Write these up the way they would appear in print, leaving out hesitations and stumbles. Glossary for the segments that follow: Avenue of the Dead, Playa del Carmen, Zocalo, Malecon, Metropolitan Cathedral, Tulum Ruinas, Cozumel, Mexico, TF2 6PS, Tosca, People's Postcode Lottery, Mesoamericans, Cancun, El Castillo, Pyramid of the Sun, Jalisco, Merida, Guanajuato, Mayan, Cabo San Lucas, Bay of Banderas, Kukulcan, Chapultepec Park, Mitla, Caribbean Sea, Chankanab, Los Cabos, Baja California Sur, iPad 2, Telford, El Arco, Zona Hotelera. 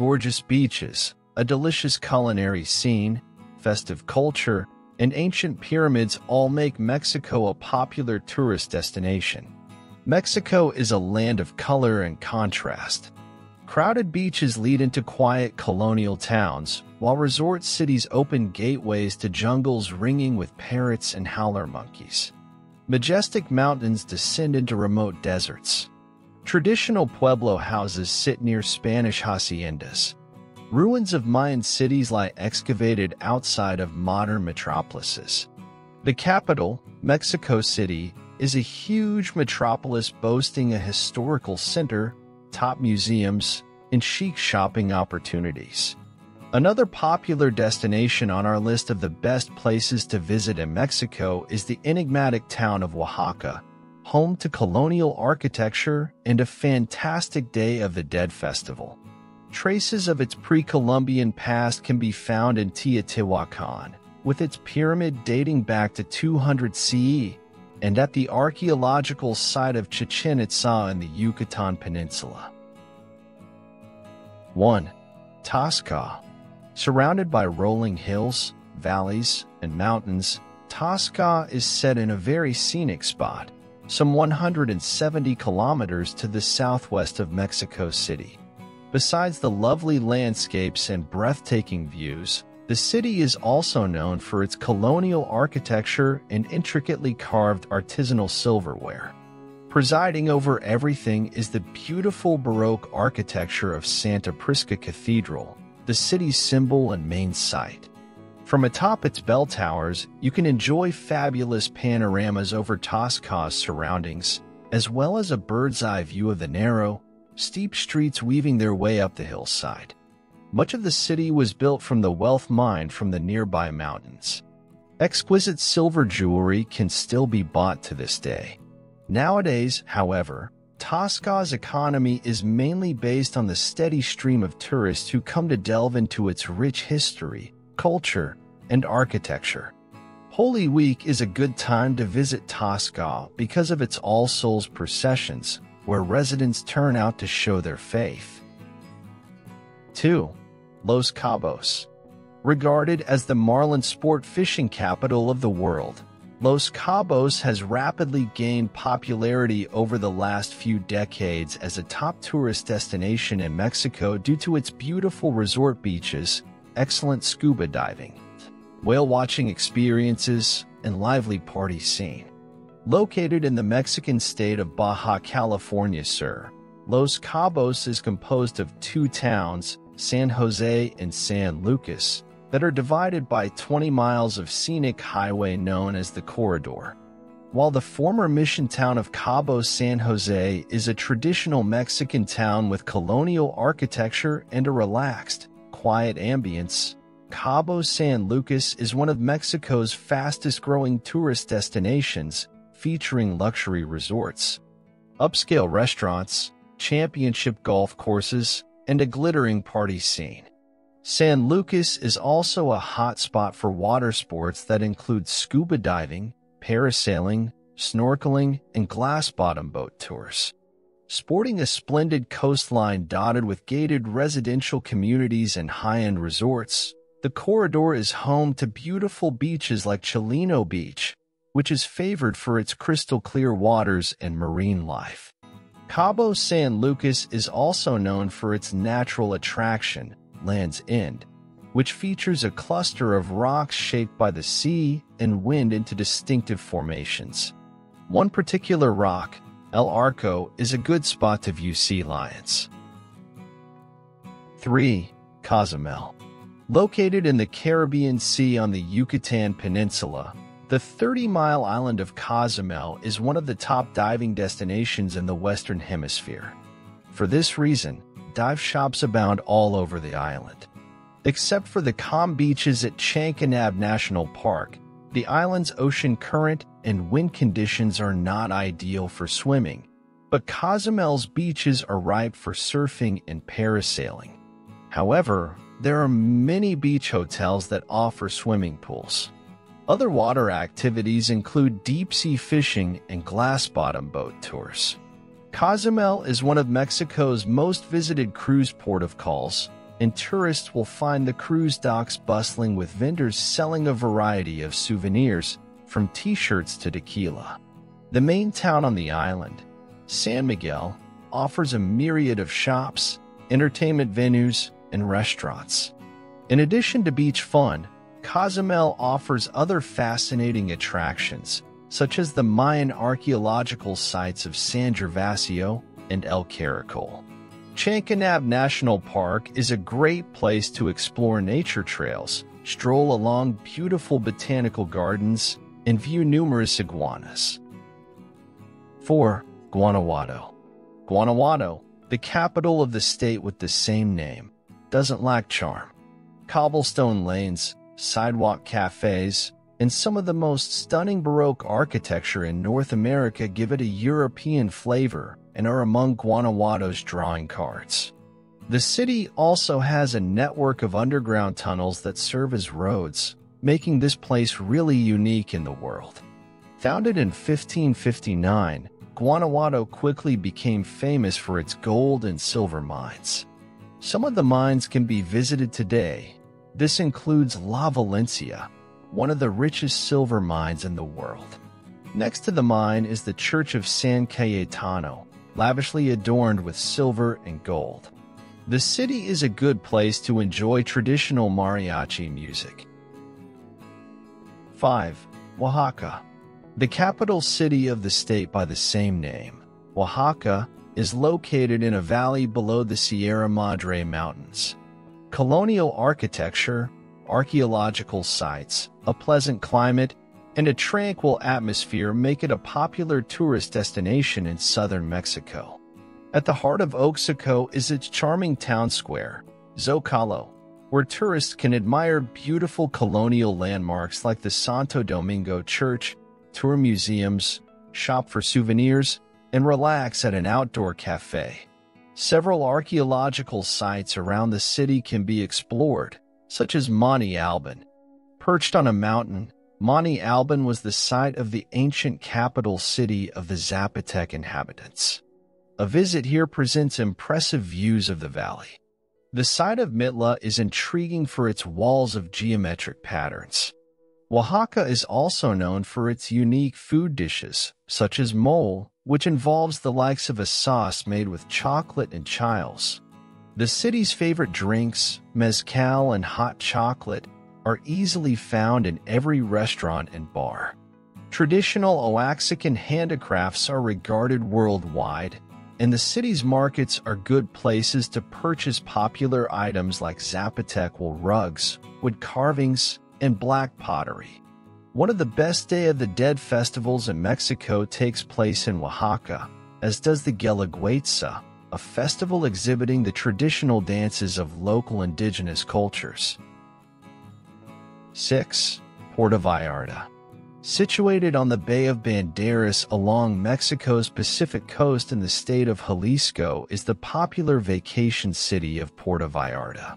gorgeous beaches, a delicious culinary scene, festive culture, and ancient pyramids all make Mexico a popular tourist destination. Mexico is a land of color and contrast. Crowded beaches lead into quiet colonial towns, while resort cities open gateways to jungles ringing with parrots and howler monkeys. Majestic mountains descend into remote deserts. Traditional Pueblo houses sit near Spanish haciendas. Ruins of Mayan cities lie excavated outside of modern metropolises. The capital, Mexico City, is a huge metropolis boasting a historical center, top museums, and chic shopping opportunities. Another popular destination on our list of the best places to visit in Mexico is the enigmatic town of Oaxaca, home to colonial architecture and a fantastic Day of the Dead festival. Traces of its pre-Columbian past can be found in Teotihuacan, with its pyramid dating back to 200 CE, and at the archaeological site of Chichen Itza in the Yucatan Peninsula. 1. Tosca. Surrounded by rolling hills, valleys, and mountains, Tosca is set in a very scenic spot, some 170 kilometers to the southwest of Mexico City. Besides the lovely landscapes and breathtaking views, the city is also known for its colonial architecture and intricately carved artisanal silverware. Presiding over everything is the beautiful Baroque architecture of Santa Prisca Cathedral, the city's symbol and main site. From atop its bell towers, you can enjoy fabulous panoramas over Tosca's surroundings, as well as a bird's-eye view of the narrow, steep streets weaving their way up the hillside. Much of the city was built from the wealth mined from the nearby mountains. Exquisite silver jewelry can still be bought to this day. Nowadays, however, Tosca's economy is mainly based on the steady stream of tourists who come to delve into its rich history, culture, and architecture. Holy Week is a good time to visit Tosca because of its All Souls processions, where residents turn out to show their faith. 2. Los Cabos. Regarded as the marlin sport fishing capital of the world, Los Cabos has rapidly gained popularity over the last few decades as a top tourist destination in Mexico due to its beautiful resort beaches, excellent scuba diving, whale watching experiences, and lively party scene. Located in the Mexican state of Baja California Sur, Los Cabos is composed of two towns, San Jose and San Lucas, that are divided by 20 miles of scenic highway known as the Corridor. While the former mission town of Cabo San Jose is a traditional Mexican town with colonial architecture and a relaxed, quiet ambience, Cabo San Lucas is one of Mexico's fastest-growing tourist destinations, featuring luxury resorts, upscale restaurants, championship golf courses, and a glittering party scene. San Lucas is also a hot spot for water sports that include scuba diving, parasailing, snorkeling, and glass-bottom boat tours. Sporting a splendid coastline dotted with gated residential communities and high-end resorts, the Corridor is home to beautiful beaches like Chileno Beach, which is favored for its crystal-clear waters and marine life. Cabo San Lucas is also known for its natural attraction, Land's End, which features a cluster of rocks shaped by the sea and wind into distinctive formations. One particular rock, El Arco, is a good spot to view sea lions. 3. Cozumel. Located in the Caribbean Sea on the Yucatan Peninsula, the 30-mile island of Cozumel is one of the top diving destinations in the Western Hemisphere. For this reason, dive shops abound all over the island. Except for the calm beaches at Chankanab National Park, the island's ocean current and wind conditions are not ideal for swimming, but Cozumel's beaches are ripe for surfing and parasailing. However, there are many beach hotels that offer swimming pools. Other water activities include deep-sea fishing and glass-bottom boat tours. Cozumel is one of Mexico's most visited cruise port of calls, and tourists will find the cruise docks bustling with vendors selling a variety of souvenirs, from t-shirts to tequila. The main town on the island, San Miguel, offers a myriad of shops, entertainment venues, and restaurants. In addition to beach fun, Cozumel offers other fascinating attractions, such as the Mayan archaeological sites of San Gervasio and El Caracol. Chankanab National Park is a great place to explore nature trails, stroll along beautiful botanical gardens, and view numerous iguanas. 4. Guanajuato. Guanajuato, the capital of the state with the same name, doesn't lack charm. Cobblestone lanes, sidewalk cafes, and some of the most stunning Baroque architecture in North America give it a European flavor and are among Guanajuato's drawing cards. The city also has a network of underground tunnels that serve as roads, making this place really unique in the world. Founded in 1559, Guanajuato quickly became famous for its gold and silver mines. Some of the mines can be visited today. This includes La Valenciana, one of the richest silver mines in the world. Next to the mine is the Church of San Cayetano, lavishly adorned with silver and gold. The city is a good place to enjoy traditional mariachi music. 5. Oaxaca. The capital city of the state by the same name, Oaxaca, is located in a valley below the Sierra Madre Mountains. Colonial architecture, archaeological sites, a pleasant climate, and a tranquil atmosphere make it a popular tourist destination in southern Mexico. At the heart of Oaxaca is its charming town square, Zocalo, where tourists can admire beautiful colonial landmarks like the Santo Domingo Church, tour museums, shop for souvenirs, and relax at an outdoor cafe. Several archaeological sites around the city can be explored, such as Monte Alban. Perched on a mountain, Monte Alban was the site of the ancient capital city of the Zapotec inhabitants. A visit here presents impressive views of the valley. The site of Mitla is intriguing for its walls of geometric patterns. Oaxaca is also known for its unique food dishes, such as mole, which involves the likes of a sauce made with chocolate and chiles. The city's favorite drinks, mezcal and hot chocolate, are easily found in every restaurant and bar. Traditional Oaxacan handicrafts are regarded worldwide, and the city's markets are good places to purchase popular items like Zapotec wool rugs, wood carvings, and black pottery. One of the best Day of the Dead festivals in Mexico takes place in Oaxaca, as does the Guelaguetza, a festival exhibiting the traditional dances of local indigenous cultures. 6. Puerto Vallarta. Situated on the Bay of Banderas along Mexico's Pacific coast in the state of Jalisco is the popular vacation city of Puerto Vallarta.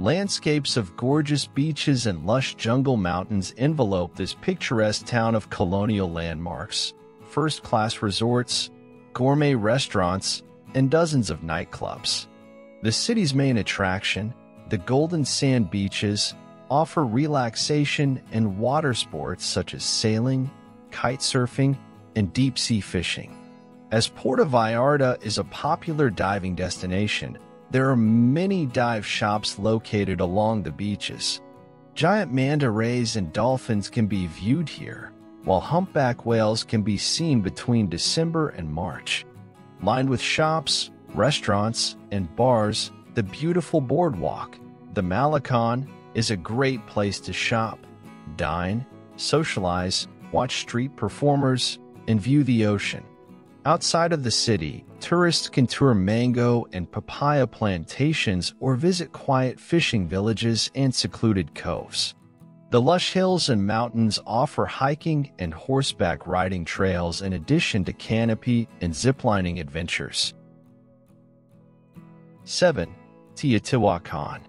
Landscapes of gorgeous beaches and lush jungle mountains envelope this picturesque town of colonial landmarks, first-class resorts, gourmet restaurants, and dozens of nightclubs. The city's main attraction, the golden sand beaches, offer relaxation and water sports such as sailing, kite surfing, and deep-sea fishing. As Puerto Vallarta is a popular diving destination, there are many dive shops located along the beaches. Giant manta rays and dolphins can be viewed here, while humpback whales can be seen between December and March. Lined with shops, restaurants, and bars, the beautiful boardwalk, the Malecon, is a great place to shop, dine, socialize, watch street performers, and view the ocean. Outside of the city, tourists can tour mango and papaya plantations or visit quiet fishing villages and secluded coves. The lush hills and mountains offer hiking and horseback riding trails in addition to canopy and ziplining adventures. 7. Teotihuacan.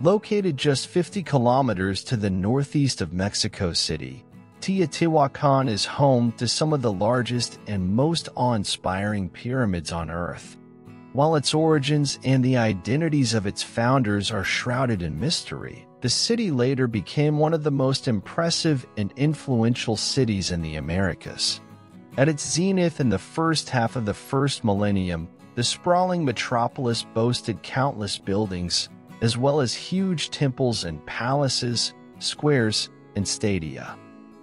Located just 50 kilometers to the northeast of Mexico City, Teotihuacan is home to some of the largest and most awe-inspiring pyramids on Earth. While its origins and the identities of its founders are shrouded in mystery, the city later became one of the most impressive and influential cities in the Americas. At its zenith in the first half of the first millennium, the sprawling metropolis boasted countless buildings, as well as huge temples and palaces, squares, and stadia.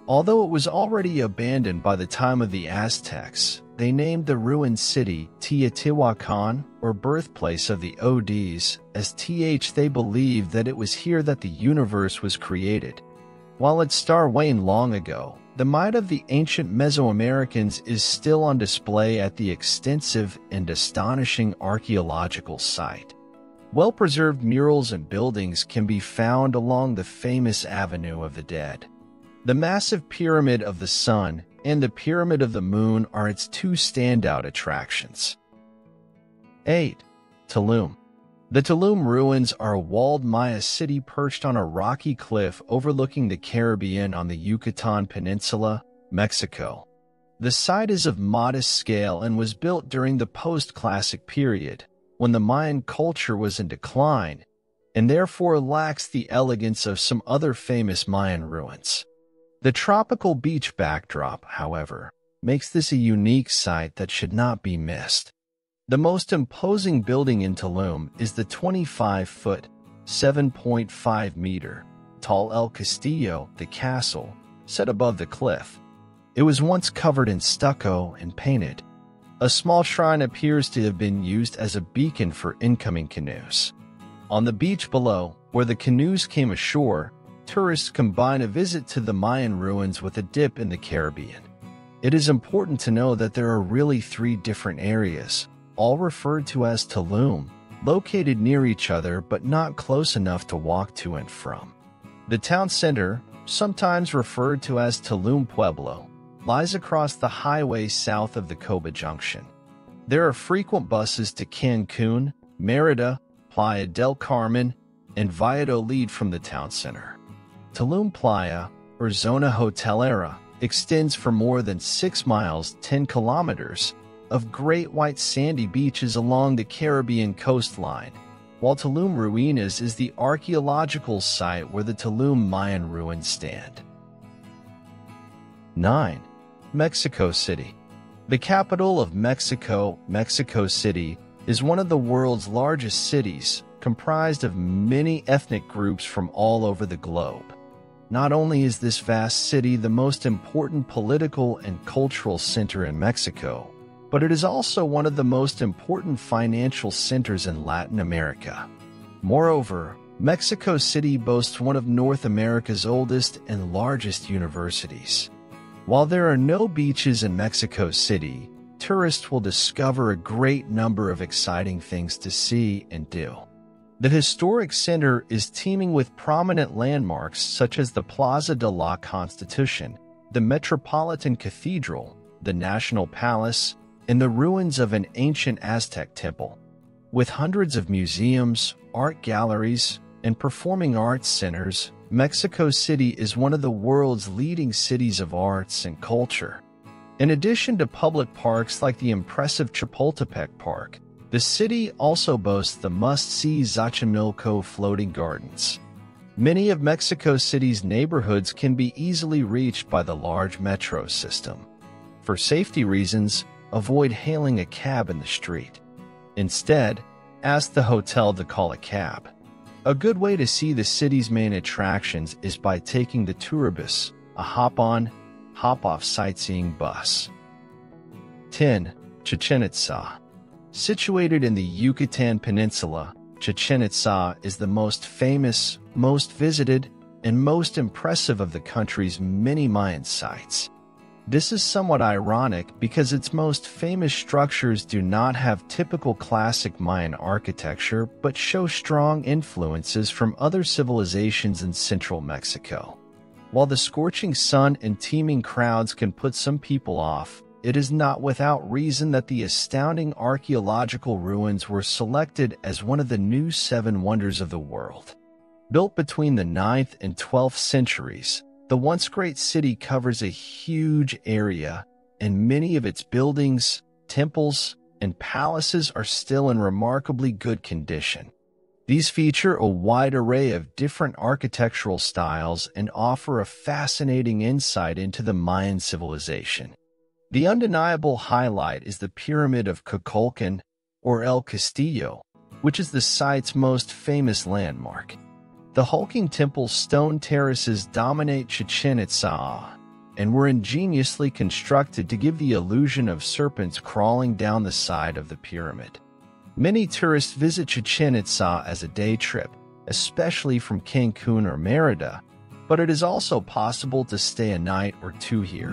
Although it was already abandoned by the time of the Aztecs, they named the ruined city Teotihuacan, or birthplace of the Ods, as th. They believed that it was here that the universe was created. While its star waned long ago, the might of the ancient Mesoamericans is still on display at the extensive and astonishing archaeological site. Well-preserved murals and buildings can be found along the famous Avenue of the Dead. The massive Pyramid of the Sun and the Pyramid of the Moon are its two standout attractions. 8. Tulum. The Tulum ruins are a walled Maya city perched on a rocky cliff overlooking the Caribbean on the Yucatan Peninsula, Mexico. The site is of modest scale and was built during the post-classic period, when the Mayan culture was in decline, and therefore lacks the elegance of some other famous Mayan ruins. The tropical beach backdrop, however, makes this a unique site that should not be missed. The most imposing building in Tulum is the 25-foot, 7.5-meter, tall El Castillo, the castle, set above the cliff. It was once covered in stucco and painted. A small shrine appears to have been used as a beacon for incoming canoes. On the beach below, where the canoes came ashore, tourists combine a visit to the Mayan ruins with a dip in the Caribbean. It is important to know that there are really three different areas, all referred to as Tulum, located near each other but not close enough to walk to and from. The town center, sometimes referred to as Tulum Pueblo, lies across the highway south of the Coba Junction. There are frequent buses to Cancun, Merida, Playa del Carmen, and Valladolid from the town center. Tulum Playa, or Zona Hotelera, extends for more than 6 miles (10 kilometers) of great white sandy beaches along the Caribbean coastline, while Tulum Ruinas is the archaeological site where the Tulum Mayan ruins stand. 9. Mexico City. The capital of Mexico, Mexico City, is one of the world's largest cities, comprised of many ethnic groups from all over the globe. Not only is this vast city the most important political and cultural center in Mexico, but it is also one of the most important financial centers in Latin America. Moreover, Mexico City boasts one of North America's oldest and largest universities. While there are no beaches in Mexico City, tourists will discover a great number of exciting things to see and do. The historic center is teeming with prominent landmarks such as the Plaza de la Constitution, the Metropolitan Cathedral, the National Palace, and the ruins of an ancient Aztec temple. With hundreds of museums, art galleries, and performing arts centers, Mexico City is one of the world's leading cities of arts and culture. In addition to public parks like the impressive Chapultepec Park, the city also boasts the must-see Xochimilco floating gardens. Many of Mexico City's neighborhoods can be easily reached by the large metro system. For safety reasons, avoid hailing a cab in the street. Instead, ask the hotel to call a cab. A good way to see the city's main attractions is by taking the Turibus, a hop-on, hop-off sightseeing bus. 10. Chichen Itza. Situated in the Yucatan Peninsula, Chichen Itza is the most famous, most visited, and most impressive of the country's many Mayan sites. This is somewhat ironic because its most famous structures do not have typical classic Mayan architecture but show strong influences from other civilizations in central Mexico. While the scorching sun and teeming crowds can put some people off, it is not without reason that the astounding archaeological ruins were selected as one of the new 7 wonders of the world. Built between the 9th and 12th centuries, the once great city covers a huge area, and many of its buildings, temples, and palaces are still in remarkably good condition. These feature a wide array of different architectural styles and offer a fascinating insight into the Mayan civilization. The undeniable highlight is the Pyramid of Kukulcan, or El Castillo, which is the site's most famous landmark. The hulking temple's stone terraces dominate Chichen Itza and were ingeniously constructed to give the illusion of serpents crawling down the side of the pyramid. Many tourists visit Chichen Itza as a day trip, especially from Cancun or Merida, but it is also possible to stay a night or two here.